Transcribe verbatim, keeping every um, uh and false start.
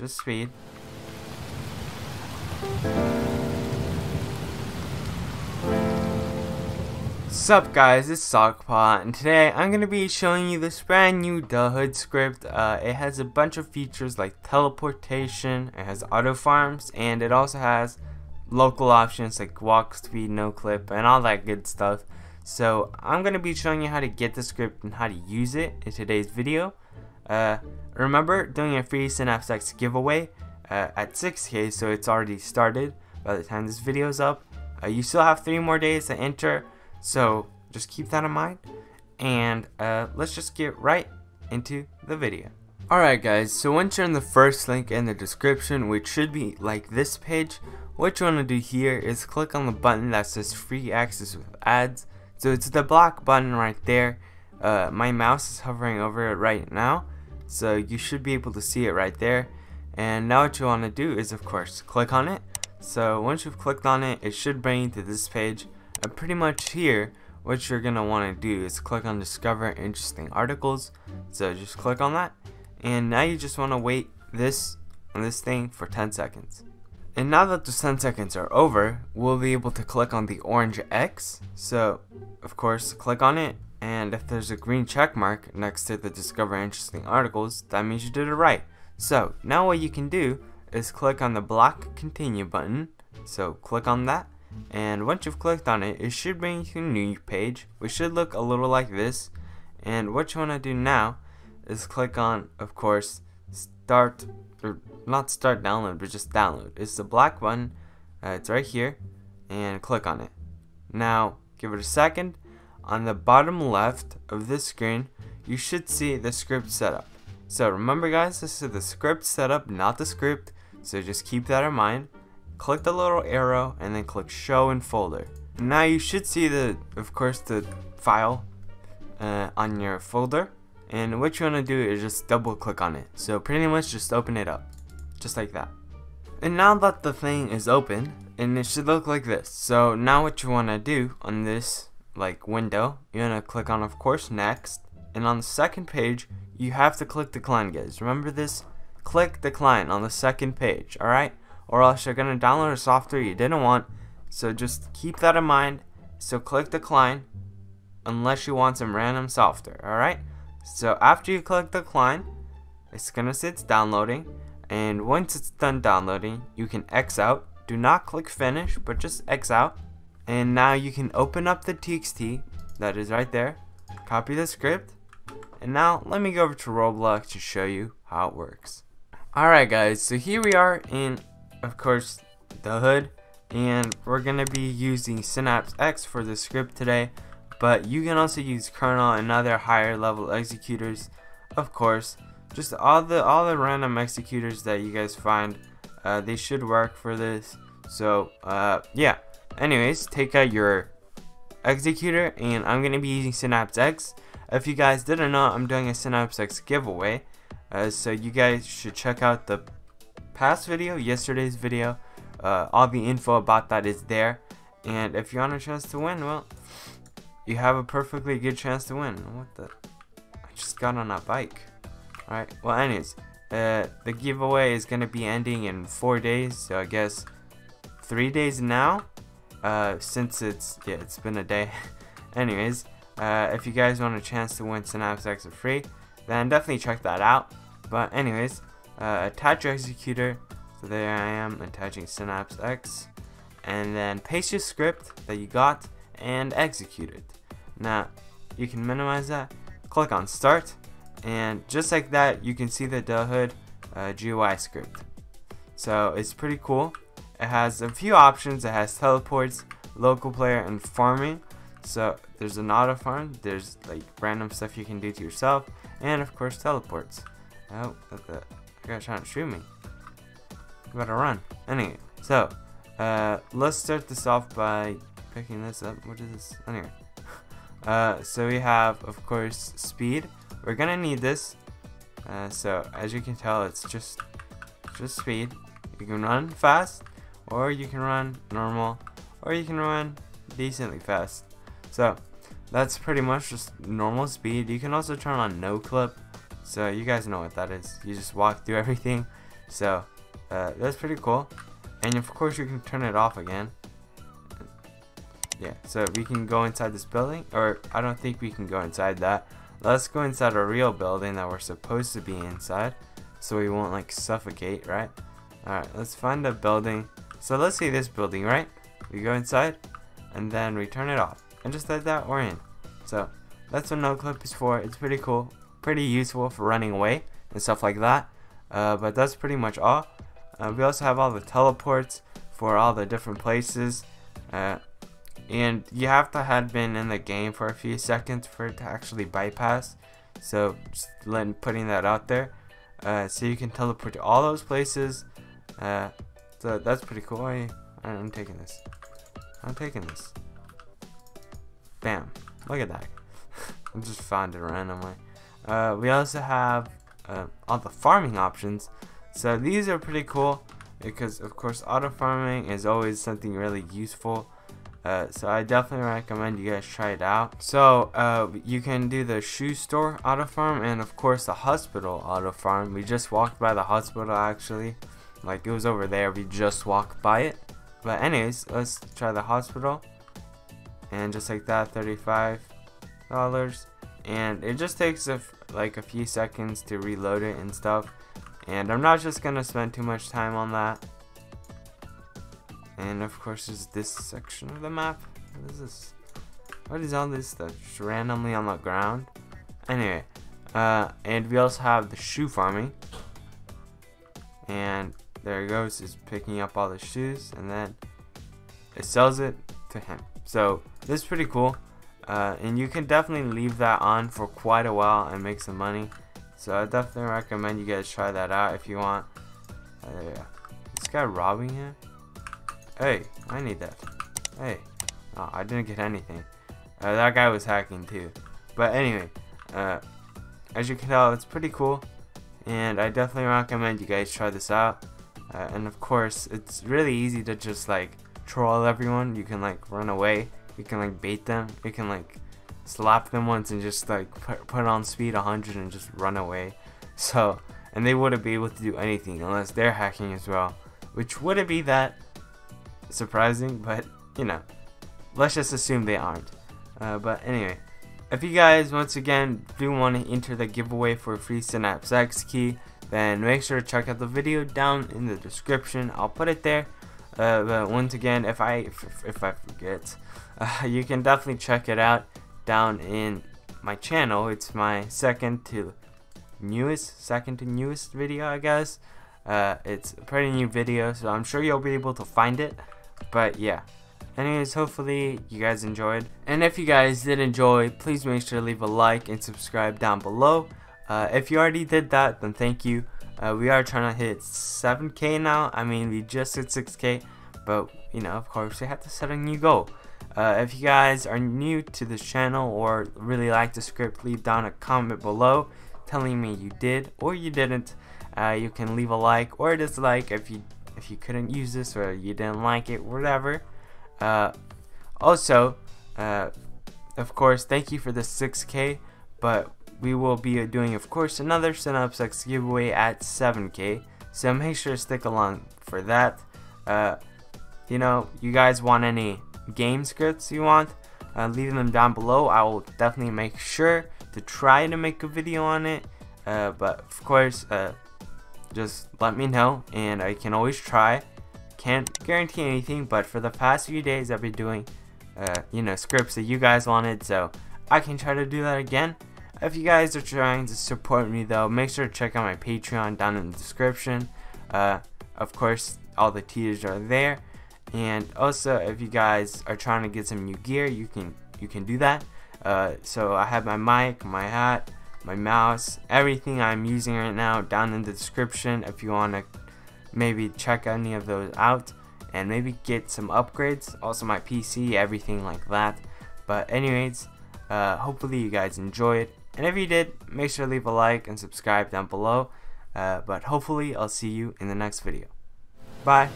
Just speed. Sup guys, it's Sakpot, and today I'm going to be showing you this brand new Da Hood script. Uh, it has a bunch of features like teleportation, it has auto farms, and it also has local options like walk speed, no clip, and all that good stuff. So I'm going to be showing you how to get the script and how to use it in today's video. Uh, remember, doing a free Synapse X giveaway uh, at six K, so it's already started by the time this video is up. Uh, you still have three more days to enter, so just keep that in mind, and uh, let's just get right into the video. Alright guys, so once you're in the first link in the description, which should be like this page, what you want to do here is click on the button that says free access with ads. So it's the block button right there. Uh, my mouse is hovering over it right now, so you should be able to see it right there. And now what you want to do is, of course, click on it. So once you've clicked on it, it should bring you to this page. And pretty much here, what you're going to want to do is click on Discover Interesting Articles. So just click on that. And now you just want to wait this on this thing for ten seconds. And now that the ten seconds are over, we'll be able to click on the orange X. So, of course, click on it, and if there's a green check mark next to the Discover Interesting Articles, that means you did it right. So, now what you can do is click on the Block Continue button. So, click on that, and once you've clicked on it, it should bring you to a new page, which should look a little like this. And what you want to do now is click on, of course, Start... or not start download, but just download. It's the black button. Uh, it's right here, and click on it. Now give it a second. On the bottom left of this screen, you should see the script setup. So remember guys, this is the script setup, not the script, so just keep that in mind. Click the little arrow and then click show in folder. Now you should see the, of course, the file uh, on your folder. And what you want to do is just double click on it. So pretty much just open it up. Just like that. And now that the thing is open, and it should look like this. So now what you want to do on this like window, you want to click on, of course, next. And on the second page, you have to click decline, guys. Remember this? Click decline on the second page, alright? Or else you're going to download a software you didn't want. So just keep that in mind. So click decline unless you want some random software, alright? So after you click decline, it's gonna say it's downloading, and once it's done downloading, you can X out. Do not click finish, but just X out, and now you can open up the T X T that is right there, copy the script, and now let me go over to Roblox to show you how it works. Alright guys, so here we are in, of course, Da Hood, and we're gonna be using Synapse X for the script today. But you can also use Kernel and other higher level executors, of course. Just all the all the random executors that you guys find, uh, they should work for this. So uh, yeah. Anyways, take out your executor, and I'm gonna be using Synapse X. If you guys didn't know, I'm doing a Synapse X giveaway, uh, so you guys should check out the past video, yesterday's video. Uh, all the info about that is there, and if you want a chance to win, well. You have a perfectly good chance to win. What the? I just got on a bike. Alright, well anyways, uh, the giveaway is going to be ending in four days, so I guess three days now, uh, since it's, yeah, it's been a day. Anyways, uh, if you guys want a chance to win Synapse X for free, then definitely check that out. But anyways, uh, attach your executor, so there I am, attaching Synapse X, and then paste your script that you got, and execute it. Now you can minimize that, click on start, and just like that you can see the Da Hood uh, G U I script. So it's pretty cool. It has a few options. It has teleports, local player, and farming. So there's an auto farm, there's like random stuff you can do to yourself, and of course teleports. Oh, that the guy's trying to shoot me. You better run. Anyway, so uh, let's start this off by picking this up. What is this? Anyway, uh, so we have, of course, speed. We're gonna need this. Uh, so as you can tell, it's just just speed. You can run fast, or you can run normal, or you can run decently fast. So that's pretty much just normal speed. You can also turn on no clip. So you guys know what that is. You just walk through everything, So uh, that's pretty cool. And of course you can turn it off again. Yeah, so we can go inside this building, or I don't think we can go inside that. Let's go inside a real building that we're supposed to be inside, so we won't like suffocate, right? Alright, let's find a building. So let's say this building, right? We go inside and then we turn it off, and just like that we're in. So that's what noclip is for. It's pretty cool, pretty useful for running away and stuff like that. Uh, but that's pretty much all. Uh, we also have all the teleports for all the different places. Uh, And you have to have been in the game for a few seconds for it to actually bypass. So just letting, putting that out there. Uh, so you can teleport to all those places. Uh, so that's pretty cool. I, I'm taking this. I'm taking this. Bam. Look at that. I just found it randomly. Uh, we also have uh, all the farming options. So these are pretty cool. Because of course auto farming is always something really useful. Uh, so I definitely recommend you guys try it out. So uh, you can do the shoe store auto farm, and of course the hospital auto farm. We just walked by the hospital, actually, like it was over there. We just walked by it. But anyways, let's try the hospital, and just like that, thirty-five dollars, and it just takes a f like a few seconds to reload it and stuff. And I'm not just gonna spend too much time on that. And of course there's this section of the map. What is this? What is all this stuff just randomly on the ground? Anyway, uh, and we also have the shoe farming. And there it goes, it's picking up all the shoes and then it sells it to him. So this is pretty cool. Uh, and you can definitely leave that on for quite a while and make some money. So I definitely recommend you guys try that out if you want. Uh, yeah. This guy robbing him? Hey, I need that. Hey, oh, I didn't get anything. Uh, that guy was hacking too. But anyway, uh, as you can tell, it's pretty cool. And I definitely recommend you guys try this out. Uh, and of course, it's really easy to just like troll everyone. You can like run away. You can like bait them. You can like slap them once and just like put, put on speed one hundred and just run away. So, and they wouldn't be able to do anything unless they're hacking as well. Which wouldn't be that surprising, but you know, let's just assume they aren't. Uh, but anyway, if you guys once again do want to enter the giveaway for a free Synapse X key, then make sure to check out the video down in the description. I'll put it there. Uh, but once again, if I if, if I forget, uh, you can definitely check it out down in my channel. It's my second to newest, second to newest video, I guess. Uh, it's a pretty new video, so I'm sure you'll be able to find it. But yeah, anyways, hopefully you guys enjoyed, and if you guys did enjoy, please make sure to leave a like and subscribe down below. Uh, if you already did that, then thank you. Uh, we are trying to hit seven K now. I mean, we just hit six K, but you know, of course we have to set a new goal. Uh, if you guys are new to this channel or really like the script, leave down a comment below telling me you did or you didn't. Uh, you can leave a like or a dislike if you if you couldn't use this or you didn't like it, whatever. Uh, also, uh, of course, thank you for the six K, but we will be doing, of course, another Synapse X giveaway at seven K, so make sure to stick along for that. Uh, you know, you guys want any game scripts you want, uh, leave them down below. I will definitely make sure to try to make a video on it, uh, but of course, uh, just let me know and I can always try. Can't guarantee anything, but for the past few days I've been doing uh, you know, scripts that you guys wanted, so I can try to do that again. If you guys are trying to support me though, make sure to check out my Patreon down in the description. Uh, of course, all the tiers are there, and also if you guys are trying to get some new gear, you can you can do that. Uh, so I have my mic, my hat, my mouse, everything I'm using right now down in the description if you want to maybe check any of those out and maybe get some upgrades. Also my P C, everything like that. But anyways, uh, hopefully you guys enjoyed, and if you did, make sure to leave a like and subscribe down below. Uh, but hopefully I'll see you in the next video. Bye.